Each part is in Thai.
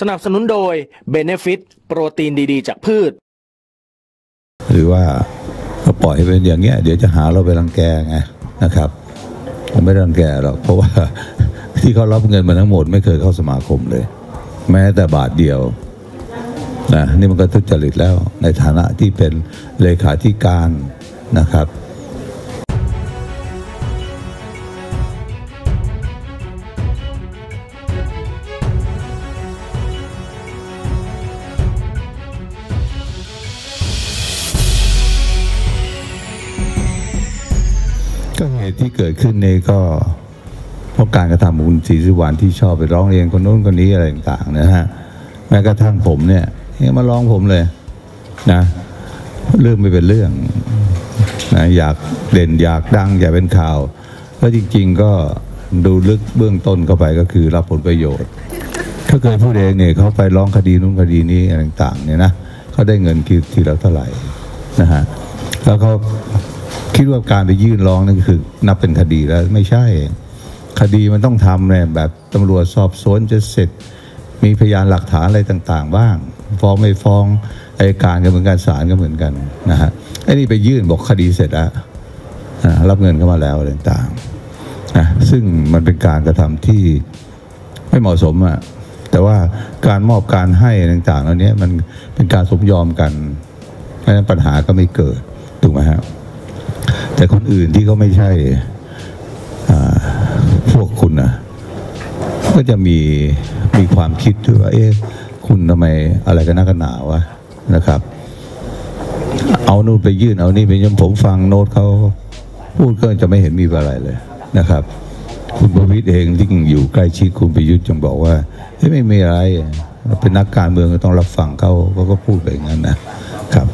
สนับสนุนโดย Benefit โปรตีนดีๆจากพืชหรือว่าก็ปล่อยเป็นอย่างเงี้ยเดี๋ยวจะหาเราไปรังแกไงนะครับผมไม่รังแกหรอกเพราะว่าที่เขารับเงินมาทั้งหมดไม่เคยเข้าสมาคมเลยแม้แต่บาทเดียวนะนี่มันก็ทุจริตแล้วในฐานะที่เป็นเลขาธิการนะครับก็เหตุที่เกิดขึ้นนี่ก็เพราะการกระทำของคุณศรีสุวรรณที่ชอบไปร้องเรียนคนโน้นคนนี้อะไรต่างๆนะฮะแม้กระทั่งผมเนี่ยมาร้องผมเลยนะเรื่องไม่เป็นเรื่องนะอยากเด่นอยากดังอยากเป็นข่าวเพราะจริงๆก็ดูลึกเบื้องต้นเข้าไปก็คือรับผลประโยชน์เขาเคยพูดเองเนี่ยเขาไปร้องคดีนู้นคดีนี้อะไรต่างๆเนี่ยนะเขาได้เงินกี่ทีแล้วเท่าไหร่นะฮะแล้วเขาคิดว่าการไปยื่นร้องนั่นคือนับเป็นคดีแล้วไม่ใช่คดีมันต้องทำเนี่ยแบบตำรวจสอบสวนจะเสร็จมีพยานหลักฐานอะไรต่างๆบ้างฟ้องไม่ฟ้องอัยการก็เหมือนกันศาลก็เหมือนกันนะฮะไอ้นี่ไปยื่นบอกคดีเสร็จแล้วรับเงินเข้ามาแล้วอะไรต่างๆนะซึ่งมันเป็นการกระทำที่ไม่เหมาะสมอ่ะแต่ว่าการมอบการให้ต่างๆเหล่านี้มันเป็นการสมยอมกันเพราะฉะนั้นปัญหาก็ไม่เกิดถูกไหมฮะแต่คนอื่นที่เขาไม่ใช่พวกคุณนะก็จะมีความคิดด้วยว่าเอ๊ะคุณทำไมอะไรกันนักกันหนาวะนะครับเอานู่นไปยื่นเอานี่ไปยื่นผมฟังโน้ตเขาพูดก็จะไม่เห็นมีอะไรเลยนะครับคุณประวิตรเองที่อยู่ใกล้ชิดคุณประยุทธ์จึงบอกว่าเฮ้ยไม่มีอะไรเป็นนักการเมืองก็ต้องรับฟังเขาก็พูดไปอย่างนั้นนะครับ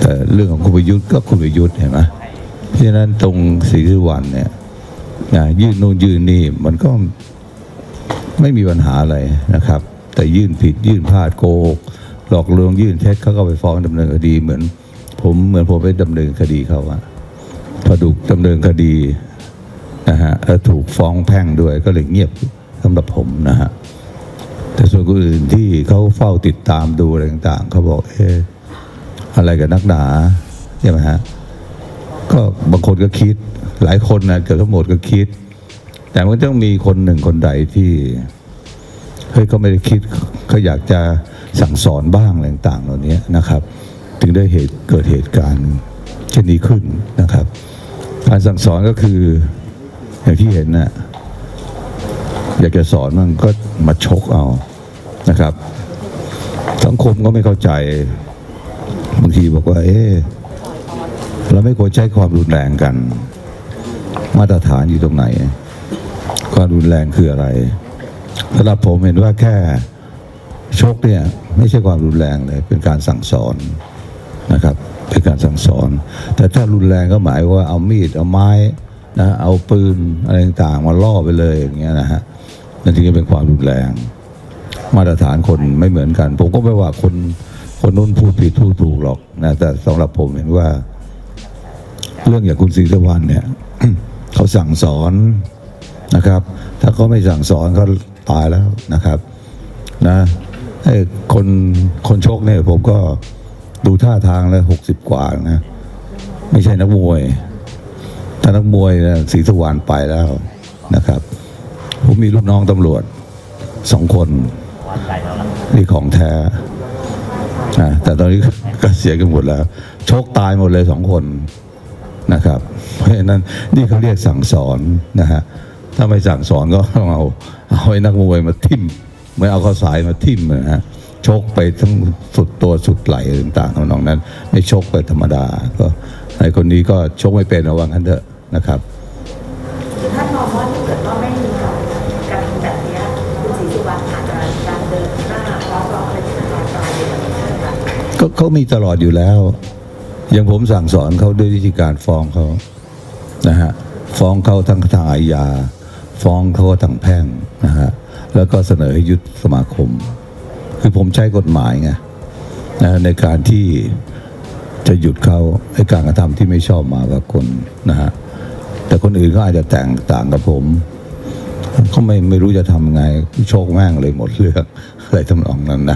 แต่เรื่องของคุณประยุทธ์ก็คุณประยุทธ์เห็นไหมเพราะฉะนั้นตรงศรีสุวรรณเนี่ยยื่นนู่นยื่นนี่มันก็ไม่มีปัญหาอะไรนะครับแต่ยื่นผิดยื่นพลาดโกหกหลอกลวงยื่นเท็จเขาก็ไปฟ้องดำเนินคดีเหมือนผมไปดำเนินคดีเขาอะพอถูกดำเนินคดีนะฮะแล้วถูกฟ้องแพ่งด้วยก็เลยเงียบสำหรับผมนะฮะแต่ส่วนคนอื่นที่เขาเฝ้าติดตามดูอะไรต่างๆเขาบอกอะไรกับนักหนาใช่ไหมฮะก็บางคนก็คิดหลายคนนะเกือบทั้งหมดก็คิดแต่มันต้องมีคนหนึ่งคนใดที่เฮ้ยเขาไม่ได้คิดเขาอยากจะสั่งสอนบ้างอะไรต่างๆเหล่านี้นะครับถึงได้เกิดเหตุการณ์เช่นนี้ขึ้นนะครับการสั่งสอนก็คืออย่างที่เห็นนะอยากจะสอนมันก็มาชกเอานะครับสังคมก็ไม่เข้าใจบางทีบอกว่าเราไม่ควรใช้ความรุนแรงกันมาตรฐานอยู่ตรงไหนความรุนแรงคืออะไรสำหรับผมเห็นว่าแค่ชกเนี่ยไม่ใช่ความรุนแรงเลยเป็นการสั่งสอนนะครับเป็นการสั่งสอนแต่ถ้ารุนแรงก็หมายว่าเอามีดเอาไม้นะเอาปืนอะไรต่างๆมาล่อไปเลยอย่างเงี้ยนะฮะนั่นถึงจะเป็นความรุนแรงมาตรฐานคนไม่เหมือนกันผมก็ไม่ว่าคนนู้นพูดผิดพูดถูกหรอกนะแต่สำหรับผมเห็นว่าเรื่องอย่างคุณศรีสุวรรณเนี่ย เขาสั่งสอนนะครับถ้าเขาไม่สั่งสอนเขาตายแล้วนะครับนะคนชกเนี่ยผมก็ดูท่าทางแล้ว60กว่านะไม่ใช่นักมวยถ้านักมวยนะศรีสุวรรณไปแล้วนะครับผมมีลูกน้องตำรวจ2 คนนี่ของแท้แต่ตอนนี้ก็เสียกันหมดแล้วชกตายหมดเลย2 คนนะครับเพราะฉะนั้นนี่เขาเรียกสั่งสอนนะฮะถ้าไม่สั่งสอนก็ต้องเอาไอ้นักมวยมาทิ่มไม่เอาข้อสายมาทิ่มนะฮะชกไปทั้งสุดตัวสุดไหลต่างๆของน้องนั้นไม่ชกไปธรรมดาก็ไอ้คนนี้ก็ชกไม่เป็นระวังกันเถอะนะครับคือถ้ามองว่าถ้าเกิดว่าไม่มีการแบบนี้คุณศรีสุวรรณอาจจะการเดินหน้าร้องร้องอะไรที่มันร้อนตายอยู่ก็เขามีตลอดอยู่แล้วอย่างผมสั่งสอนเขาด้วยวิธีการฟ้องเขานะฮะฟ้องเขาทั้งทางอาญาฟ้องเขาทั้งแพ่งนะฮะแล้วก็เสนอให้ยุติสมาคมคือผมใช้กฎหมายไงนะในการที่จะหยุดเขาในการกระทำที่ไม่ชอบมาพากลนะฮะแต่คนอื่นก็อาจจะแตกต่างกับผม ก็ไม่รู้จะทำไงโชคแม่งเลยหมดเรื่องอะไรทำนองนั้นน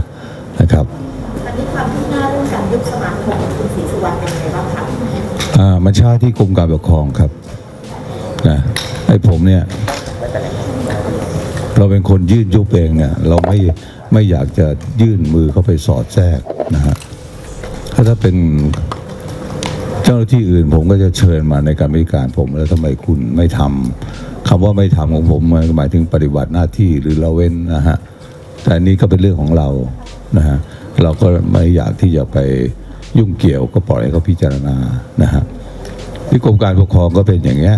ะครับอันนี้ความที่น่ารู้การยุบสมาคมคุณศรีสุวรรณเป็นไงบ้างครับมันช้าที่กรมการปกครองครับนะไอ้ผมเนี่ยเราเป็นคนยื่นยุบเองเนี่ยเราไม่อยากจะยื่นมือเข้าไปสอดแทรกนะฮะถ้าเป็นเจ้าหน้าที่อื่นผมก็จะเชิญมาในการบริการผมแล้วทำไมคุณไม่ทำคำว่าไม่ทำของผมหมายถึงปฏิบัติหน้าที่หรือละเว้นนะฮะแต่นี้ก็เป็นเรื่องของเรานะฮะเราก็ไม่อยากที่จะไปยุ่งเกี่ยวก็ปล่อยให้เขาพิจารณานะฮะที่กรมการปกครองก็เป็นอย่างเงี้ย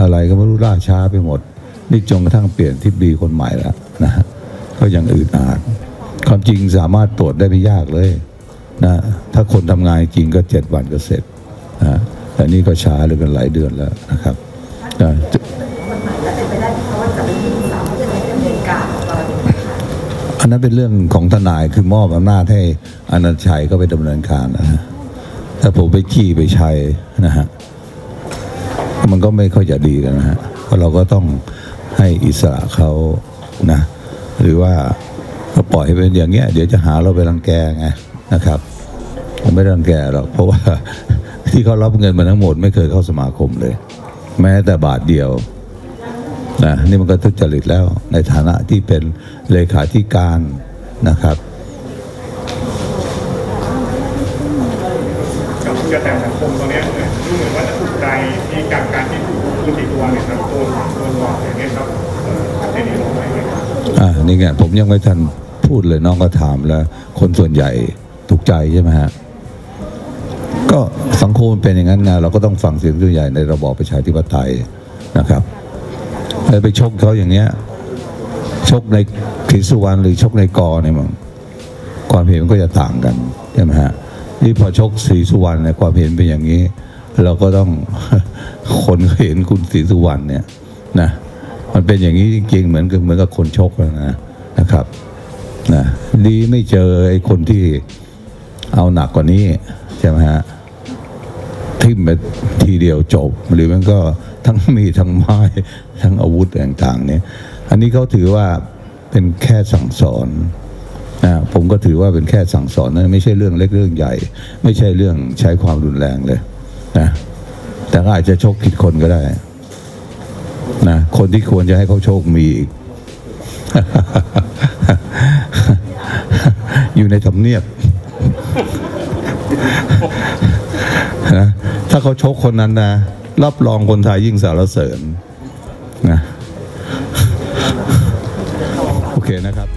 อะไรก็ไม่รู้ล่าช้าไปหมดนี่จนกระทั่งเปลี่ยนทิศดีคนใหม่แล้วนะฮะก็ยังอึดอัดความจริงสามารถตรวจได้ไม่ยากเลยนะถ้าคนทำงานจริงก็7 วันก็เสร็จนะแต่นี่ก็ช้าเลยเป็นหลายเดือนแล้วนะครับอันนั้นเป็นเรื่องของทนายคือมอบอำนาจให้อนันต์ชัยก็ไปดำเนินการนะฮะถ้าผมไปขี้ไปชัยนะฮะมันก็ไม่ค่อยจะดีกันนะฮะเพราะเราก็ต้องให้อิสระเขานะหรือว่าก็ปล่อยให้เป็นอย่างเงี้ยเดี๋ยวจะหาเราไปรังแกไงนะครับผมไม่รังแกหรอกเพราะว่าที่เขารับเงินมาทั้งหมดไม่เคยเข้าสมาคมเลยแม้แต่บาทเดียวนะนี่มันก็ทุจริตแล้วในฐานะที่เป็นเลขาธิการนะครับกระแสสังคมตอนนี้ดูเหมือนว่าจะถูกใจมีการที่ผู้ติดตัวเนี่ยครับโดนหลอกอย่างนี้ครับในนี้รู้ไหมครับนี่ไงผมยังไม่ทันพูดเลยน้องก็ถามแล้วคนส่วนใหญ่ถูกใจใช่ไหมฮะก็สังคมเป็นอย่างนั้นไงเราก็ต้องฟังเสียงส่วนใหญ่ในระบอบประชาธิปไตยนะครับไปชกเขาอย่างเนี้ยชกในศรีสุวรรณหรือชกในกอเนี่ยมันความเห็นมันก็จะต่างกันใช่ไหมฮะนี่พอชกศรีสุวรรณเนี่ยความเห็นเป็นอย่างนี้เราก็ต้องคนเห็นคุณศรีสุวรรณเนี่ยนะมันเป็นอย่างนี้จริงๆเหมือนกับคนชกนะครับนะดีไม่เจอไอ้คนที่เอาหนักกว่านี้ใช่ไหมฮะทิ่มไปทีเดียวจบหรือมันก็ทั้งมีทั้งไม้ทั้งอาวุธต่างๆเนี่ยอันนี้เขาถือว่าเป็นแค่สั่งสอนนะผมก็ถือว่าเป็นแค่สั่งสอนนะไม่ใช่เรื่องเล็กเรื่องใหญ่ไม่ใช่เรื่องใช้ความรุนแรงเลยนะแต่ก็อาจจะโชคผิดคนก็ได้นะคนที่ควรจะให้เขาโชคมีอีก อยู่ในทำเนียบ นะถ้าเขาชกคนนั้นนะรับรองคนไทยยิ่งสารเสริญนะ โอเคนะครับ